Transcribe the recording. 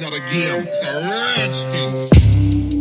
It's not a game, it's a rage thing.